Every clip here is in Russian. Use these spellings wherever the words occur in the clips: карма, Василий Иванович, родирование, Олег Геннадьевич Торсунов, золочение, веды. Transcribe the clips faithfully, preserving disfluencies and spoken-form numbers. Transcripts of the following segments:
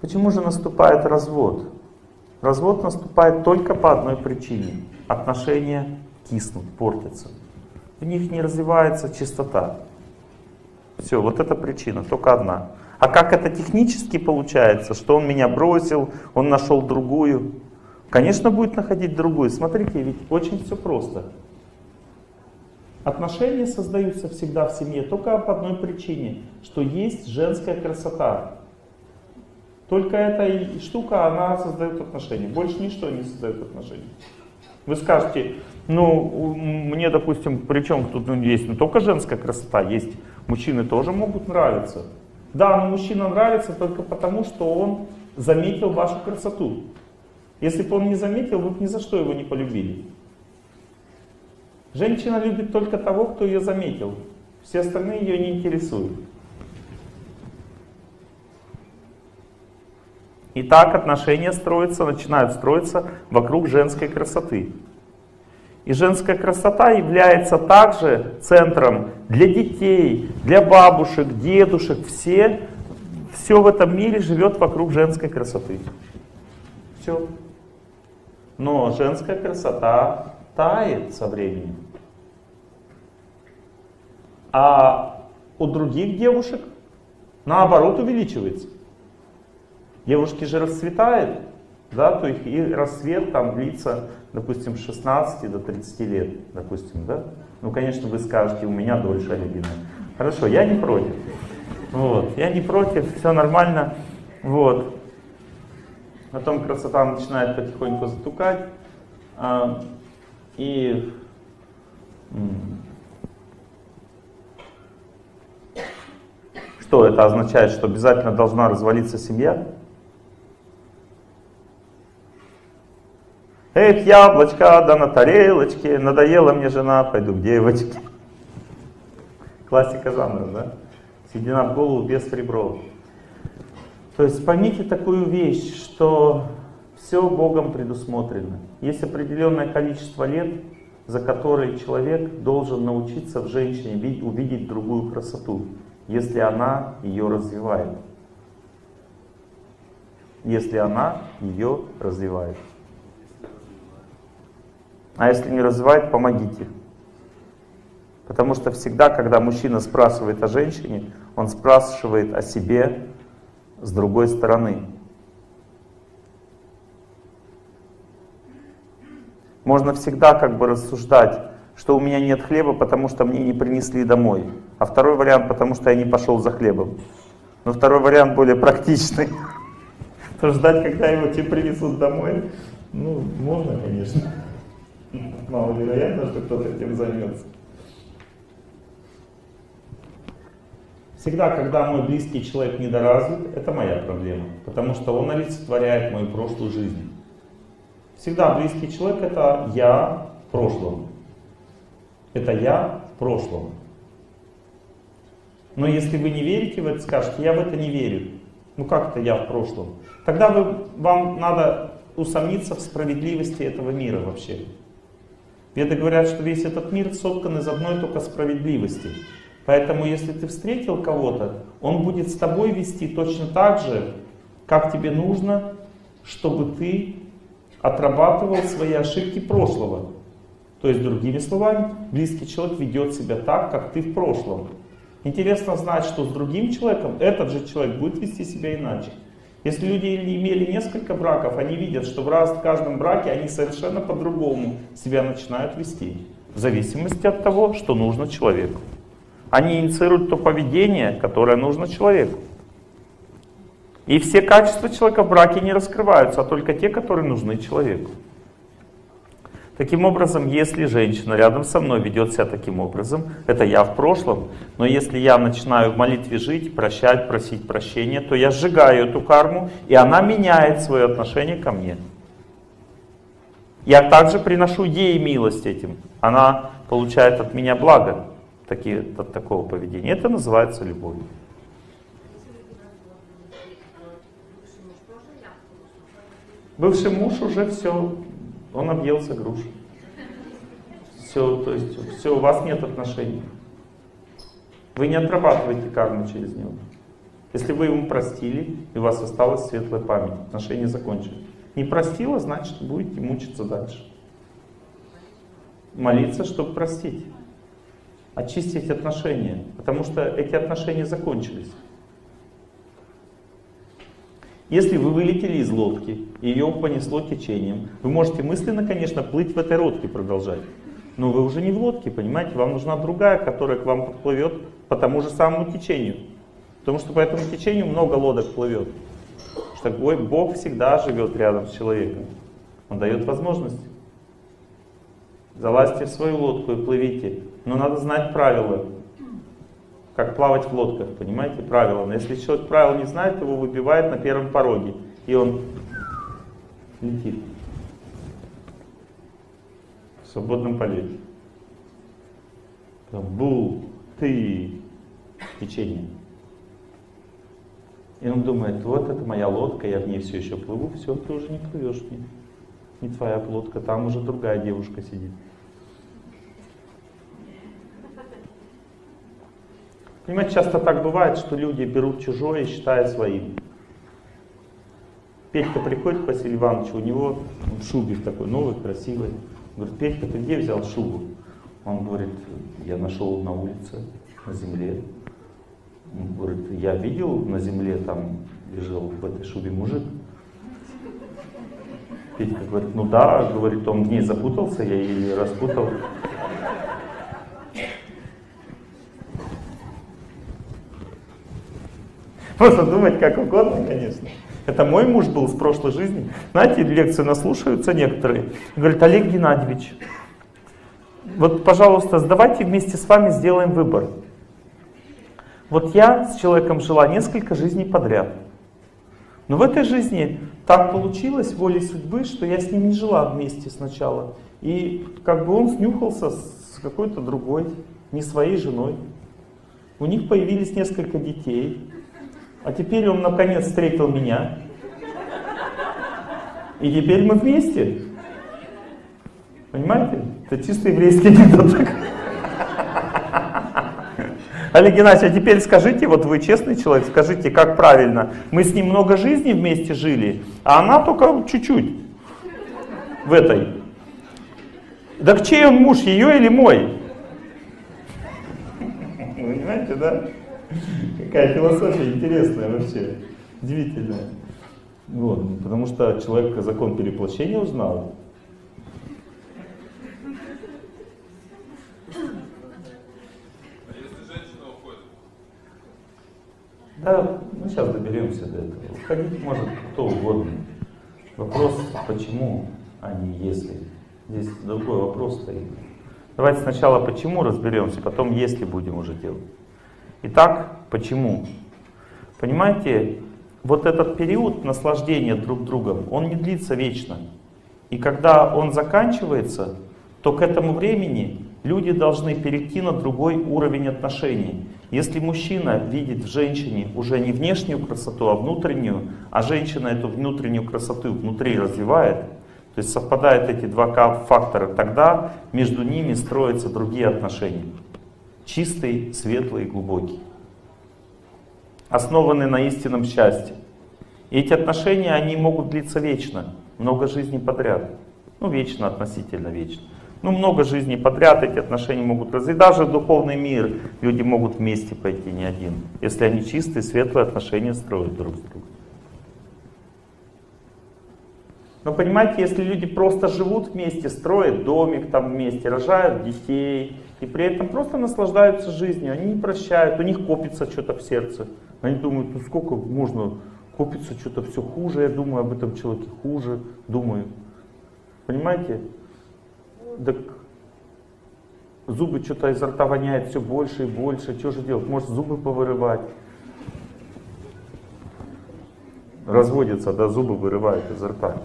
Почему же наступает развод? Развод наступает только по одной причине. Отношения киснут, портятся. В них не развивается чистота. Все, вот эта причина, только одна. А как это технически получается, что он меня бросил, он нашел другую? Конечно, будет находить другую. Смотрите, ведь очень все просто. Отношения создаются всегда в семье только по одной причине, что есть женская красота. Только эта штука, она создает отношения. Больше ничто не создает отношения. Вы скажете, ну, мне, допустим, при чем тут есть не только женская красота, есть мужчины тоже могут нравиться. Да, но мужчина нравится только потому, что он заметил вашу красоту. Если бы он не заметил, вы бы ни за что его не полюбили. Женщина любит только того, кто ее заметил. Все остальные ее не интересуют. Итак, отношения строятся, начинают строиться вокруг женской красоты. И женская красота является также центром для детей, для бабушек, дедушек. Все, все в этом мире живет вокруг женской красоты. Все. Но женская красота тает со временем. А у других девушек наоборот увеличивается. Девушки же расцветают, да, то их и расцвет там длится, допустим, с шестнадцати до тридцати лет, допустим, да? Ну, конечно, вы скажете, у меня дольше, Олегина. Хорошо, я не против. Вот, я не против, все нормально. Вот. Потом красота начинает потихоньку затухать. А, и... Что это означает, что обязательно должна развалиться семья? Эх, яблочко, да на тарелочке, надоела мне жена, пойду к девочке. Классика жанра, да? Седина в голову, без ребро. То есть поймите такую вещь, что все Богом предусмотрено. Есть определенное количество лет, за которые человек должен научиться в женщине увидеть другую красоту, если она ее развивает. Если она ее развивает. А если не развивает, помогите. Потому что всегда, когда мужчина спрашивает о женщине, он спрашивает о себе с другой стороны. Можно всегда как бы рассуждать, что у меня нет хлеба, потому что мне не принесли домой. А второй вариант, потому что я не пошел за хлебом. Но второй вариант более практичный. То ждать, когда его тебе принесут домой, ну, можно, конечно. Маловероятно, что кто-то этим займется. Всегда, когда мой близкий человек недоразвит, это моя проблема, потому что он олицетворяет мою прошлую жизнь. Всегда близкий человек — это я в прошлом. Это я в прошлом. Но если вы не верите в это, скажете, я в это не верю. Ну как это я в прошлом? Тогда вы, вам надо усомниться в справедливости этого мира вообще. Веды говорят, что весь этот мир соткан из одной только справедливости. Поэтому, если ты встретил кого-то, он будет с тобой вести точно так же, как тебе нужно, чтобы ты отрабатывал свои ошибки прошлого. То есть, другими словами, близкий человек ведет себя так, как ты в прошлом. Интересно знать, что с другим человеком этот же человек будет вести себя иначе. Если люди имели несколько браков, они видят, что в, раз, в каждом браке они совершенно по-другому себя начинают вести. В зависимости от того, что нужно человеку. Они инициируют то поведение, которое нужно человеку. И все качества человека в браке не раскрываются, а только те, которые нужны человеку. Таким образом, если женщина рядом со мной ведет себя таким образом, это я в прошлом, но если я начинаю в молитве жить, прощать, просить прощения, то я сжигаю эту карму, и она меняет свое отношение ко мне. Я также приношу ей милость этим. Она получает от меня благо такие, от такого поведения. Это называется любовью. Бывший муж уже все... Он объелся груш. Все, то есть, все, у вас нет отношений. Вы не отрабатываете карму через него. Если вы ему простили, и у вас осталась светлая память, отношения закончились. Не простила, значит, будете мучиться дальше. Молиться, чтобы простить. Очистить отношения, потому что эти отношения закончились. Если вы вылетели из лодки, и ее понесло течением, вы можете мысленно, конечно, плыть в этой лодке, продолжать. Но вы уже не в лодке, понимаете? Вам нужна другая, которая к вам подплывет по тому же самому течению. Потому что по этому течению много лодок плывет. Потому что Бог всегда живет рядом с человеком. Он дает возможность. Залазьте в свою лодку и плывите. Но надо знать правила, как плавать в лодках, понимаете, правила. Но если человек правил не знает, его выбивает на первом пороге. И он летит. В свободном полете. Бу, ты, течение. И он думает, вот это моя лодка, я в ней все еще плыву, все, ты уже не плывешь в ней. Не твоя лодка, там уже другая девушка сидит. Понимаете, часто так бывает, что люди берут чужое, считая своим. Петька приходит к Василию Ивановичу, у него в шубе такой новый, красивый. Говорит, Петька, ты где взял шубу? Он говорит, я нашел на улице, на земле. Он говорит, я видел на земле, там лежал в этой шубе мужик. Петька говорит, ну да, говорит, он в ней запутался, я ее распутал. Просто думать как угодно, конечно. Это мой муж был с прошлой жизни. Знаете, лекции наслушаются некоторые. Говорит, Олег Геннадьевич, вот, пожалуйста, давайте вместе с вами сделаем выбор. Вот я с человеком жила несколько жизней подряд. Но в этой жизни так получилось, волей судьбы, что я с ним не жила вместе сначала. И как бы он снюхался с какой-то другой, не своей женой. У них появились несколько детей. А теперь он наконец встретил меня. И теперь мы вместе. Понимаете? Это чисто еврейский анекдот. Олег Геннадьевич, а теперь скажите, вот вы честный человек, скажите, как правильно. Мы с ним много жизни вместе жили, а она только чуть-чуть в этой. Так чей он муж, ее или мой? Вы понимаете, да? Какая философия интересная вообще, удивительная. Вот, потому что человек закон перевоплощения узнал. Да, ну сейчас доберемся до этого. Ходить может кто угодно. Вопрос, почему, а не если. Здесь другой вопрос стоит. Давайте сначала почему разберемся, потом если будем уже делать. Итак, почему? Понимаете, вот этот период наслаждения друг другом, он не длится вечно. И когда он заканчивается, то к этому времени люди должны перейти на другой уровень отношений. Если мужчина видит в женщине уже не внешнюю красоту, а внутреннюю, а женщина эту внутреннюю красоту внутри развивает, то есть совпадают эти два фактора, тогда между ними строятся другие отношения. Чистые, светлые, глубокие. Основанные на истинном счастье. И эти отношения, они могут длиться вечно, много жизней подряд. Ну, вечно, относительно вечно. Ну, много жизней подряд эти отношения могут развить. Даже в духовный мир люди могут вместе пойти, не один. Если они чистые, светлые отношения строят друг с другом. Но понимаете, если люди просто живут вместе, строят домик там вместе, рожают детей, и при этом просто наслаждаются жизнью, они не прощают, у них копится что-то в сердце. Они думают, ну сколько можно, копится что-то все хуже, я думаю об этом человеке хуже, думаю. Понимаете? Так зубы что-то изо рта воняет все больше и больше. Что же делать? Может, зубы повырывать? Разводятся, да, зубы вырывают изо рта.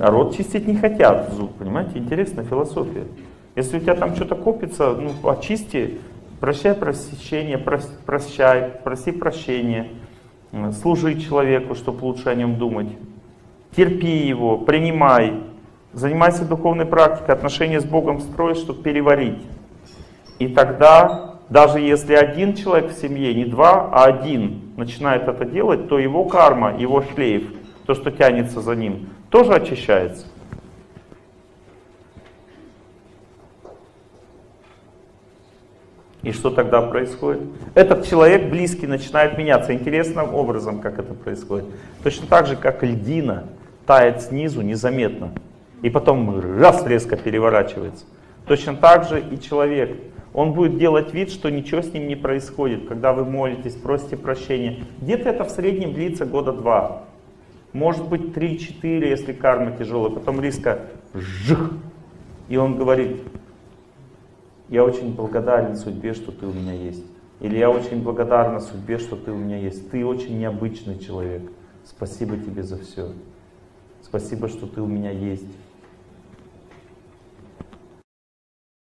А рот чистить не хотят зуб, понимаете? Интересная философия. Если у тебя там что-то копится, ну, очисти, прощай просечение, прощай, проси прощения, служи человеку, чтобы лучше о нем думать. Терпи его, принимай. Занимайся духовной практикой, отношения с Богом строишь, чтобы переварить. И тогда Даже если один человек в семье, не два, а один начинает это делать, то его карма, его шлейф, то, что тянется за ним, тоже очищается. И что тогда происходит? Этот человек близкий начинает меняться. Интересным образом, как это происходит. Точно так же, как льдина тает снизу незаметно. И потом раз резко переворачивается. Точно так же и человек. Он будет делать вид, что ничего с ним не происходит. Когда вы молитесь, просите прощения. Где-то это в среднем длится года два. Может быть три-четыре, если карма тяжелая. Потом резко жих. И он говорит: я очень благодарен судьбе, что ты у меня есть. Или я очень благодарна судьбе, что ты у меня есть. Ты очень необычный человек. Спасибо тебе за все. Спасибо, что ты у меня есть.